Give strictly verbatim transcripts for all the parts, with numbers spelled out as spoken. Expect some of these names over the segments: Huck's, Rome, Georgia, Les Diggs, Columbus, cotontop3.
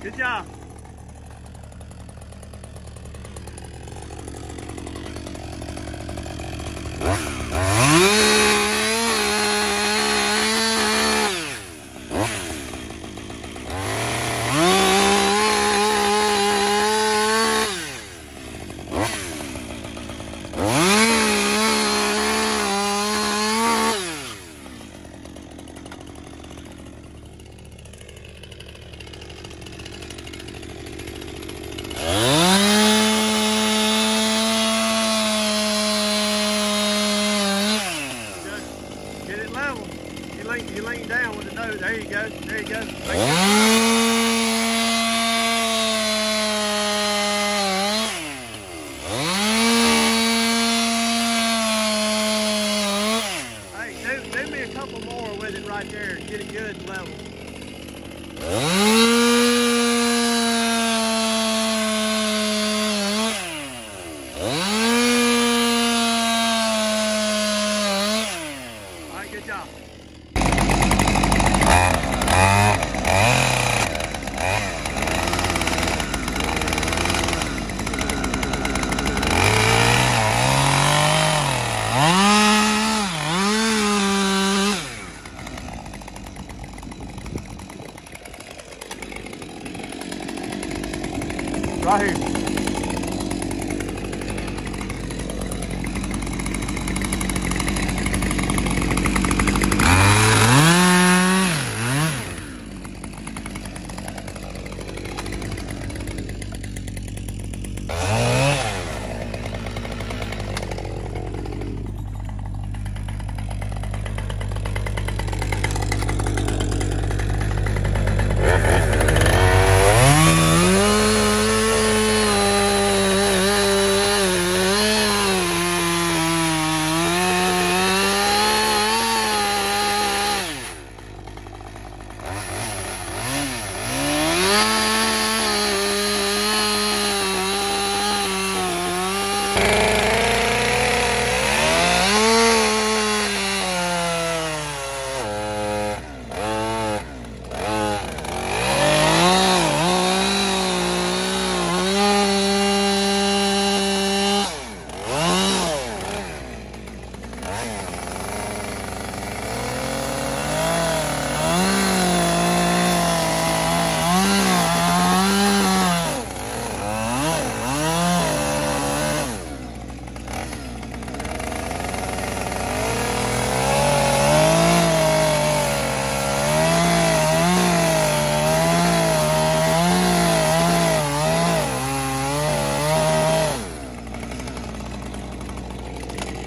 Good job. You lean down with the nose. There you go. There you go. There you go. Right here.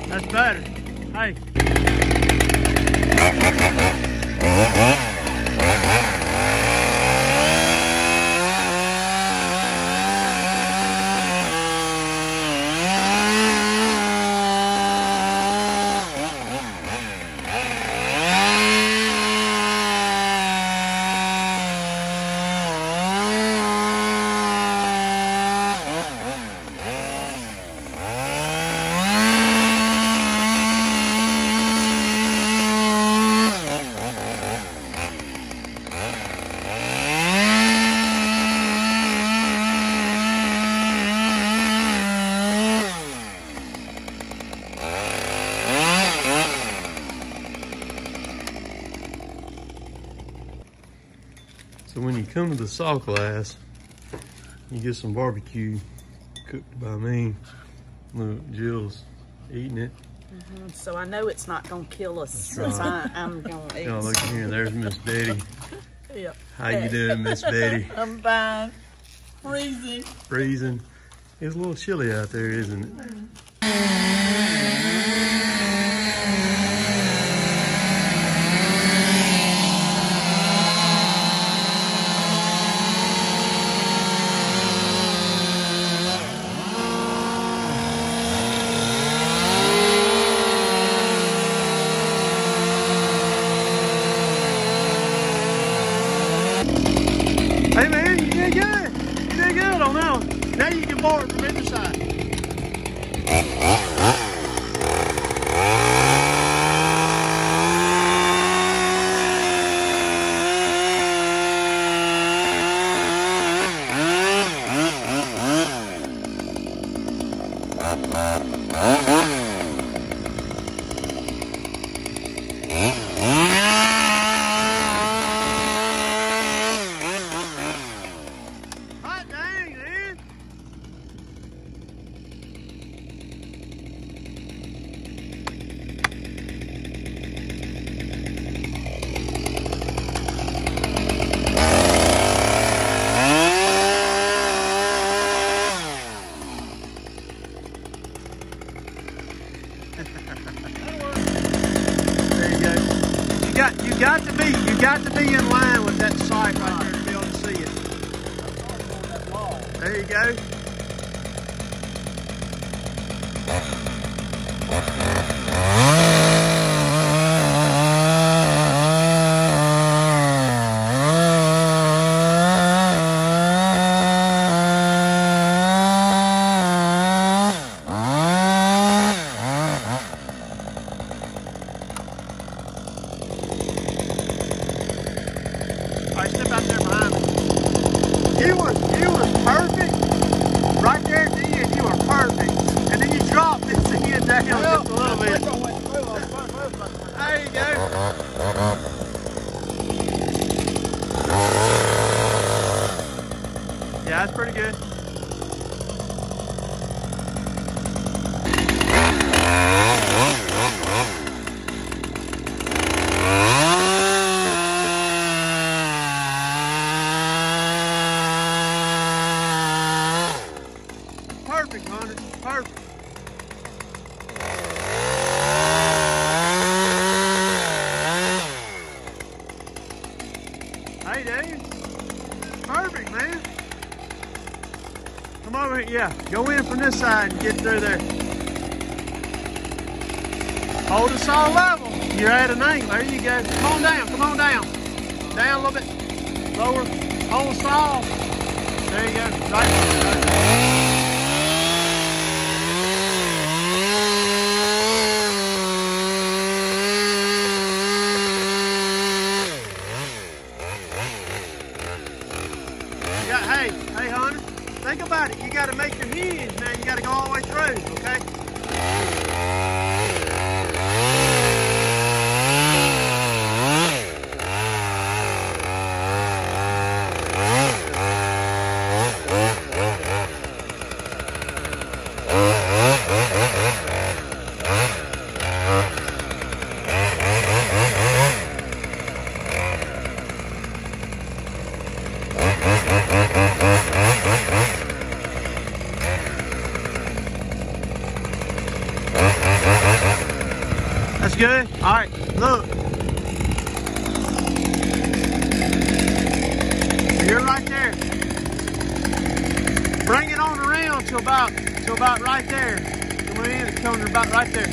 That's better. Hey. So when you come to the saw class, you get some barbecue cooked by me. Look, Jill's eating it. Mm-hmm. So I know it's not gonna kill us. Since right. I, I'm gonna eat. Oh, look here, there's Miss Betty. Yep. How hey. You doing, Miss Betty? I'm fine. Freezing. Freezing. It's a little chilly out there, isn't it? Mm-hmm. Hey man, you did good. You did good on that one. Now you can borrow it from inside. Go in from this side and get through there. Hold us all level. You're at an angle. There you go. Come on down. Come on down. Down a little bit. Lower. Hold us all. There you go. Right. Right. Good? All right, look. You're right there. Bring it on around to about to about right there. Come in and come about right there.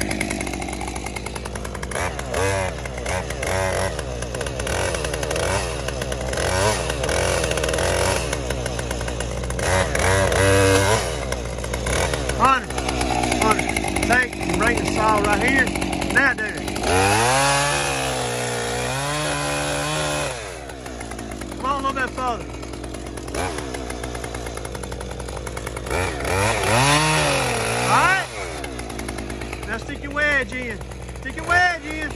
Hunter, Hunter, take and bring the saw right here. Now do. Come on a little bit further. Alright. Now stick your wedge in. Stick your wedge in.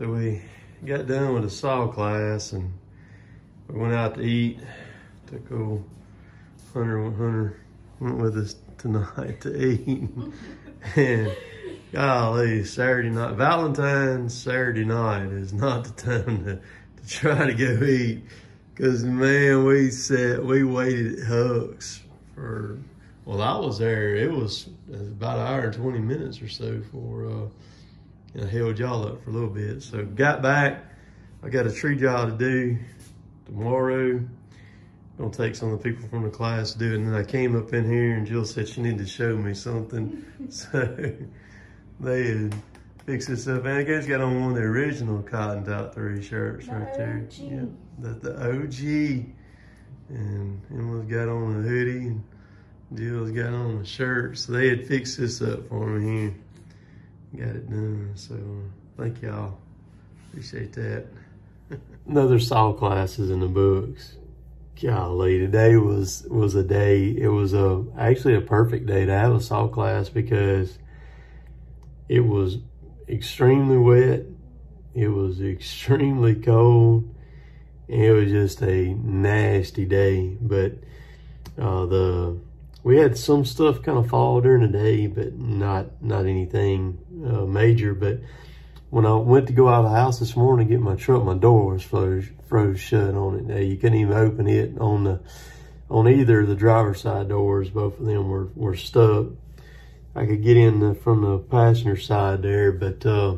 So we got done with the saw class and we went out to eat. Took old Hunter, Hunter went with us tonight to eat. And golly, Saturday night, Valentine's Saturday night is not the time to, to try to go eat. Cause man, we sat, we waited at Huck's for, well, I was there, it was about an hour and twenty minutes or so for, uh, and I held y'all up for a little bit. So got back, I got a tree job to do tomorrow. Gonna take some of the people from the class to do it. And then I came up in here and Jill said she needed to show me something. So they had fixed this up. And I guess got on one of the original Cotton Top three shirts the right there. O G. Yeah, the, the O G. And Emma's got on a hoodie and Jill's got on a shirt. So they had fixed this up for me here. Got it done, so thank y'all. Appreciate that. Another saw class is in the books. Golly, today was was a day. It was a actually a perfect day to have a saw class because it was extremely wet. It was extremely cold. And it was just a nasty day. But uh, the we had some stuff kind of fall during the day, but not not anything uh, major. But when I went to go out of the house this morning to get my truck, my door was froze, froze shut on it. Now, you couldn't even open it on the on either of the driver's side doors. Both of them were, were stuck. I could get in the, from the passenger side there, but uh,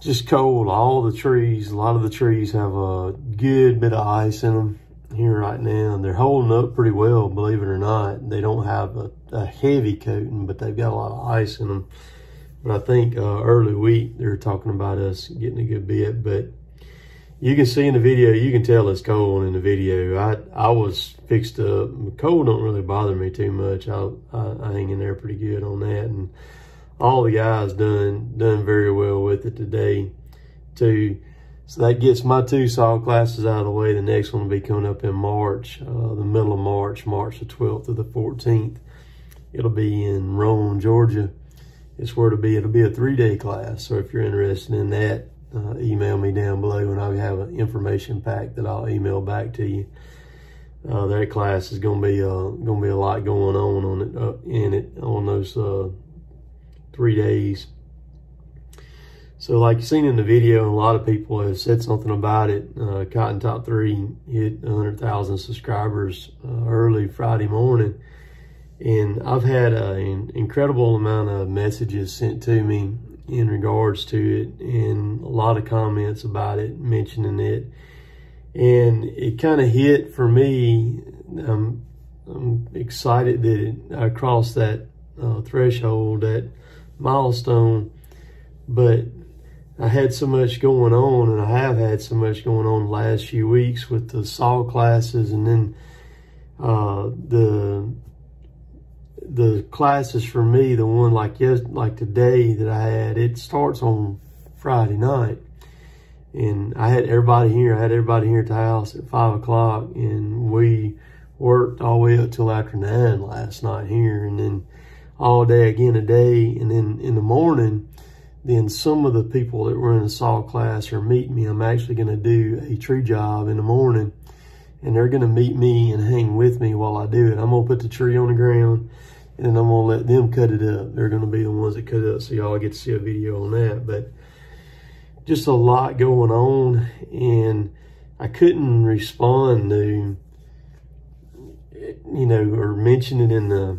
just cold. All the trees, a lot of the trees have a good bit of ice in them here right now, and they're holding up pretty well, believe it or not. They don't have a, a heavy coating, but they've got a lot of ice in them. But I think uh, early week they were talking about us getting a good bit. But you can see in the video, you can tell it's cold in the video. I I was fixed up. Cold don't really bother me too much. I, I I hang in there pretty good on that, and all the guys done done very well with it today too. So that gets my two saw classes out of the way. The next one will be coming up in March, uh, the middle of March, March the twelfth through the fourteenth. It'll be in Rome, Georgia. It's where it'll be. It'll be a three-day class. So if you're interested in that, uh, email me down below and I'll have an information pack that I'll email back to you. Uh, that class is going to be uh, going to be a lot going on on it uh, in it on those uh, three days. So like you've seen in the video, a lot of people have said something about it. Uh, Cotton Top three hit one hundred thousand subscribers uh, early Friday morning. And I've had a, an incredible amount of messages sent to me in regards to it and a lot of comments about it, mentioning it. And it kind of hit for me. I'm, I'm excited that it, I crossed that uh, threshold, that milestone. But I had so much going on, and I have had so much going on the last few weeks with the saw classes, and then uh, the the classes for me, the one like yes, like today that I had, it starts on Friday night, and I had everybody here. I had everybody here at the house at five o'clock, and we worked all the way up till after nine last night here, and then all day again today, and then in the morning. Then some of the people that were in the saw class are meeting me. I'm actually going to do a tree job in the morning, and they're going to meet me and hang with me while I do it. I'm going to put the tree on the ground, and then I'm going to let them cut it up. They're going to be the ones that cut it up, so y'all get to see a video on that. But just a lot going on, and I couldn't respond to, you know, or mention it in the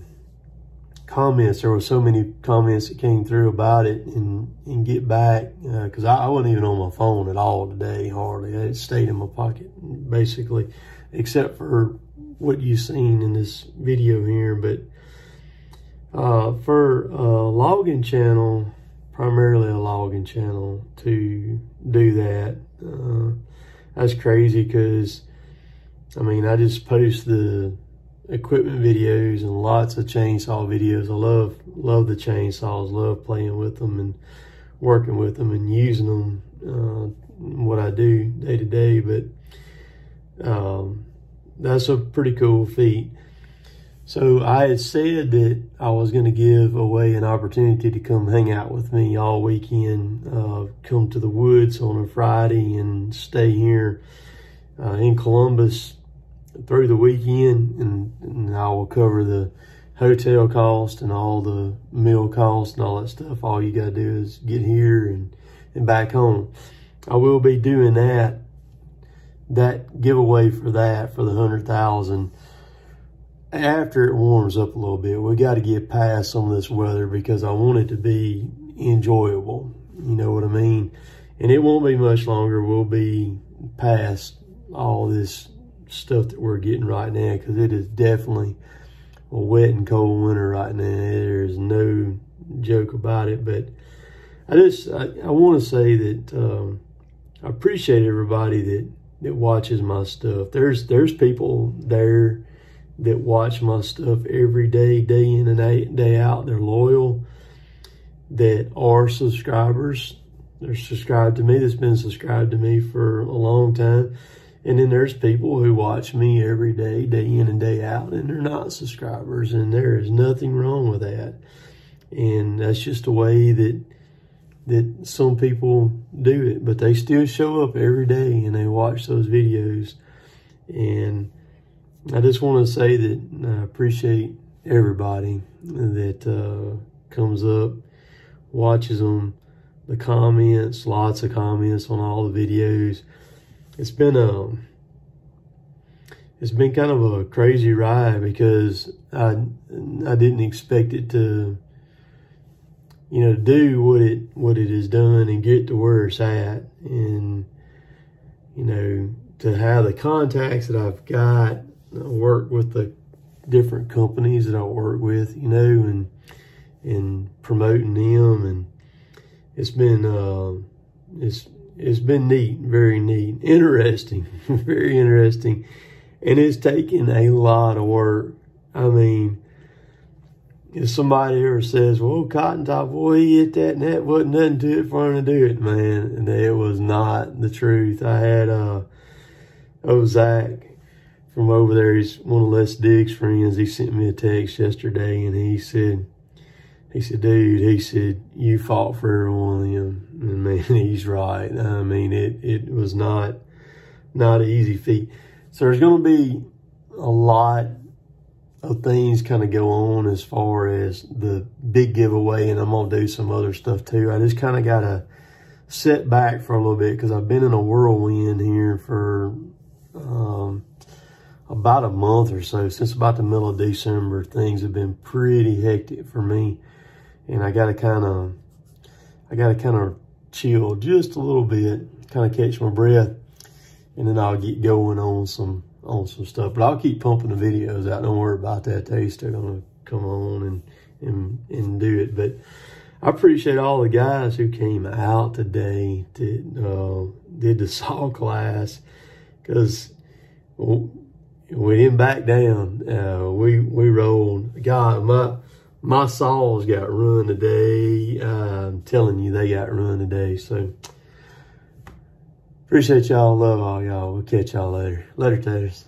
comments. There were so many comments that came through about it and, and get back because uh, I, I wasn't even on my phone at all today, hardly. It stayed in my pocket basically, except for what you've seen in this video here. But uh, for a logging channel, primarily a logging channel, to do that, uh, that's crazy because, I mean, I just post the equipment videos and lots of chainsaw videos. I love love the chainsaws, love playing with them and working with them and using them, uh, what I do day to day. But um, that's a pretty cool feat. So I had said that I was going to give away an opportunity to come hang out with me all weekend, uh, come to the woods on a Friday and stay here uh, in Columbus through the weekend, and, and I will cover the hotel cost and all the meal cost and all that stuff. All you got to do is get here and, and back home. I will be doing that, that giveaway for that, for the one hundred thousand dollars. After it warms up a little bit. We got to get past some of this weather because I want it to be enjoyable. You know what I mean? And it won't be much longer. We'll be past all this stuff that we're getting right now, because it is definitely a wet and cold winter right now. There's no joke about it. But I just, I, I want to say that um, I appreciate everybody that, that watches my stuff. There's, there's people there that watch my stuff every day, day in and day, day out. They're loyal, that are subscribers. They're subscribed to me, that's been subscribed to me for a long time. And then there's people who watch me every day, day in and day out, and they're not subscribers, and there is nothing wrong with that. And that's just the way that that some people do it, but they still show up every day and they watch those videos. And I just want to say that I appreciate everybody that uh, comes up, watches them, the comments, lots of comments on all the videos. It's been a, it's been kind of a crazy ride, because I I didn't expect it to, you know, do what it what it has done and get to where it's at, and you know, to have the contacts that I've got. I work with the different companies that I work with, you know, and and promoting them, and it's been uh, it's it's been neat, very neat, interesting, very interesting, and it's taken a lot of work. I mean, if somebody ever says, "Well, Cotton Top boy, he hit that, and that wasn't nothing to it for him to do it," man, and it was not the truth. I had uh, oh Zach from over there, he's one of Les Diggs' friends. He sent me a text yesterday, and he said, he said, dude, he said, you fought for every one of them. And man, he's right. I mean, it, it was not, not an easy feat. So there's going to be a lot of things kind of go on as far as the big giveaway, and I'm going to do some other stuff too. I just kind of got to sit back for a little bit, because I've been in a whirlwind here for, um, about a month or so. Since about the middle of December, things have been pretty hectic for me, and I gotta kind of I gotta kind of chill just a little bit, kind of catch my breath, and then I'll get going on some on some stuff. But I'll keep pumping the videos out, don't worry about that. They're still gonna come on and and and do it. But I appreciate all the guys who came out today, did uh, did the saw class, because well, we didn't back down. Uh, we we rolled. God, my my saws got run today. Uh, I'm telling you, they got run today. So appreciate y'all. Love all y'all. We'll catch y'all later. Later, taters.